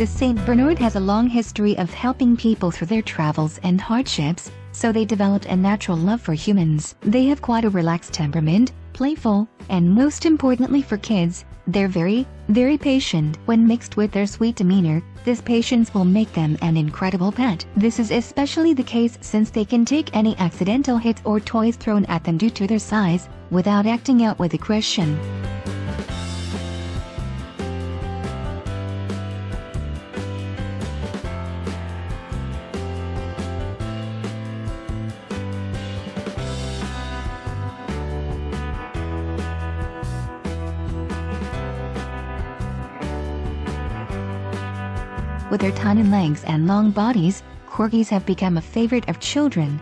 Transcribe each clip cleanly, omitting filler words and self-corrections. The Saint Bernard has a long history of helping people through their travels and hardships, so they developed a natural love for humans. They have quite a relaxed temperament, playful, and most importantly for kids, they're very, very patient. When mixed with their sweet demeanor, this patience will make them an incredible pet. This is especially the case since they can take any accidental hits or toys thrown at them due to their size, without acting out with aggression. With their tiny legs and long bodies, Corgis have become a favorite of children.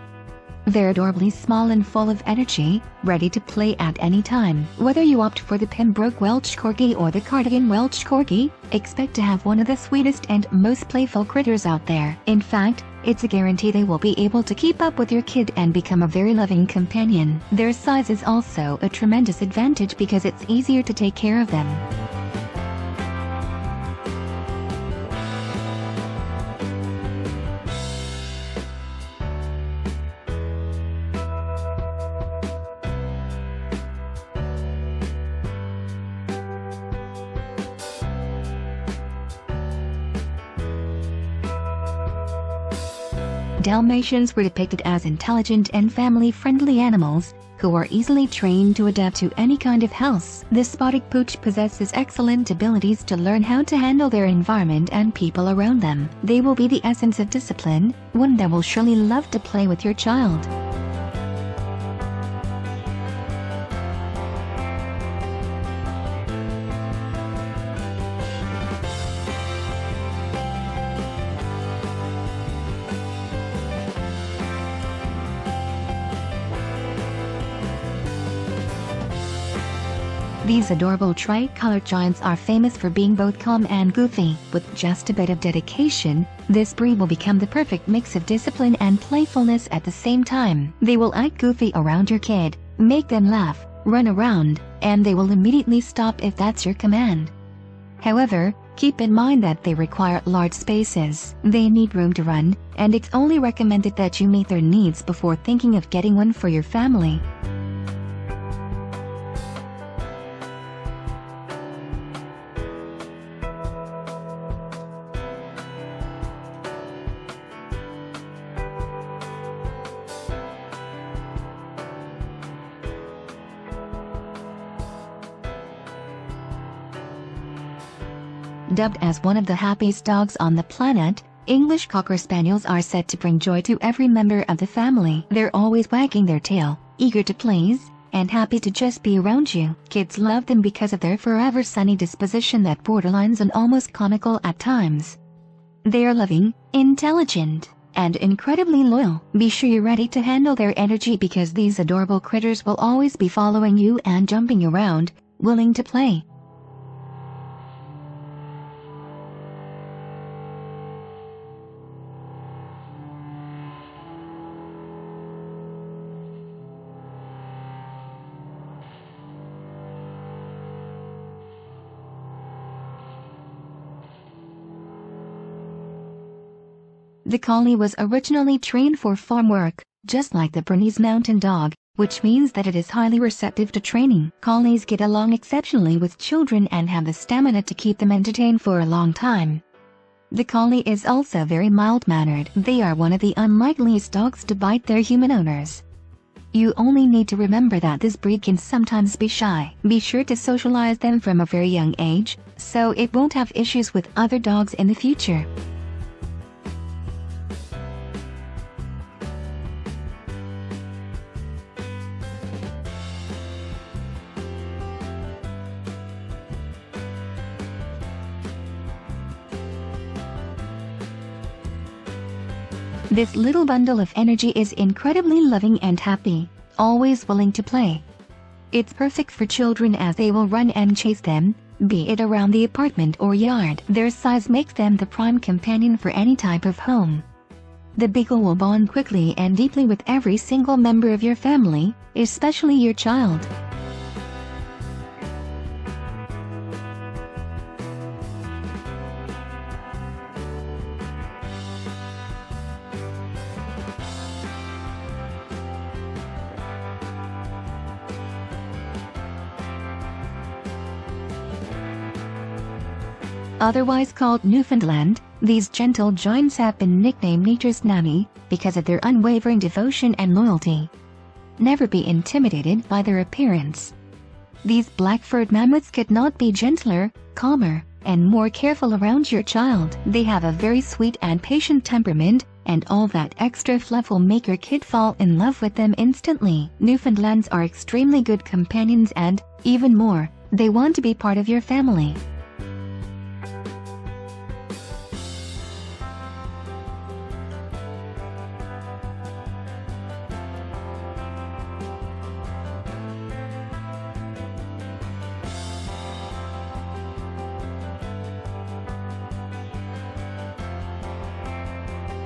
They're adorably small and full of energy, ready to play at any time. Whether you opt for the Pembroke Welsh Corgi or the Cardigan Welsh Corgi, expect to have one of the sweetest and most playful critters out there. In fact, it's a guarantee they will be able to keep up with your kid and become a very loving companion. Their size is also a tremendous advantage because it's easier to take care of them. Dalmatians were depicted as intelligent and family-friendly animals, who are easily trained to adapt to any kind of house. This spotted pooch possesses excellent abilities to learn how to handle their environment and people around them. They will be the essence of discipline, one that will surely love to play with your child. These adorable tri-colored giants are famous for being both calm and goofy. With just a bit of dedication, this breed will become the perfect mix of discipline and playfulness at the same time. They will act goofy around your kid, make them laugh, run around, and they will immediately stop if that's your command. However, keep in mind that they require large spaces. They need room to run, and it's only recommended that you meet their needs before thinking of getting one for your family. Dubbed as one of the happiest dogs on the planet, English Cocker Spaniels are said to bring joy to every member of the family. They're always wagging their tail, eager to please, and happy to just be around you. Kids love them because of their forever sunny disposition that borderlines on almost comical at times. They are loving, intelligent, and incredibly loyal. Be sure you're ready to handle their energy because these adorable critters will always be following you and jumping around, willing to play. The Collie was originally trained for farm work, just like the Bernese Mountain Dog, which means that it is highly receptive to training. Collies get along exceptionally with children and have the stamina to keep them entertained for a long time. The Collie is also very mild-mannered. They are one of the unlikeliest dogs to bite their human owners. You only need to remember that this breed can sometimes be shy. Be sure to socialize them from a very young age, so it won't have issues with other dogs in the future. This little bundle of energy is incredibly loving and happy, always willing to play. It's perfect for children as they will run and chase them, be it around the apartment or yard. Their size makes them the prime companion for any type of home. The Beagle will bond quickly and deeply with every single member of your family, especially your child. Otherwise called Newfoundland, these gentle giants have been nicknamed nature's nanny because of their unwavering devotion and loyalty. Never be intimidated by their appearance. These black furred mammoths could not be gentler, calmer, and more careful around your child. They have a very sweet and patient temperament, and all that extra fluff will make your kid fall in love with them instantly. Newfoundlands are extremely good companions and, even more, they want to be part of your family.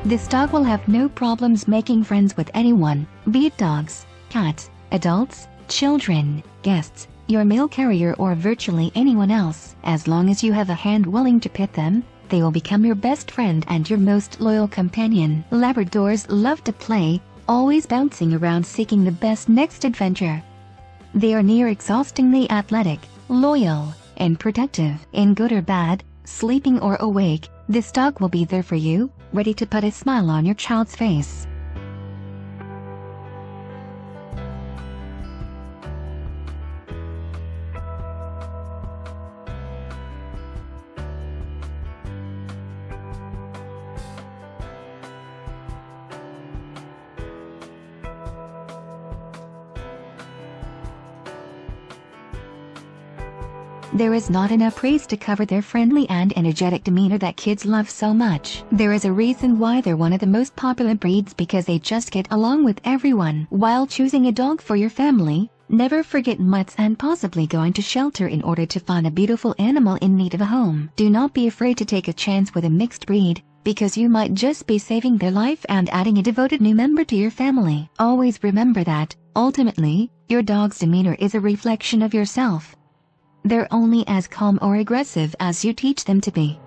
This dog will have no problems making friends with anyone, be it dogs, cats, adults, children, guests, your mail carrier or virtually anyone else. As long as you have a hand willing to pet them, they will become your best friend and your most loyal companion. Labradors love to play, always bouncing around seeking the best next adventure. They are near exhaustingly athletic, loyal, and protective. In good or bad, sleeping or awake, this dog will be there for you, ready to put a smile on your child's face. There is not enough praise to cover their friendly and energetic demeanor that kids love so much. There is a reason why they're one of the most popular breeds, because they just get along with everyone. While choosing a dog for your family, never forget mutts and possibly going to shelter in order to find a beautiful animal in need of a home. Do not be afraid to take a chance with a mixed breed, because you might just be saving their life and adding a devoted new member to your family. Always remember that, ultimately, your dog's demeanor is a reflection of yourself. They're only as calm or aggressive as you teach them to be.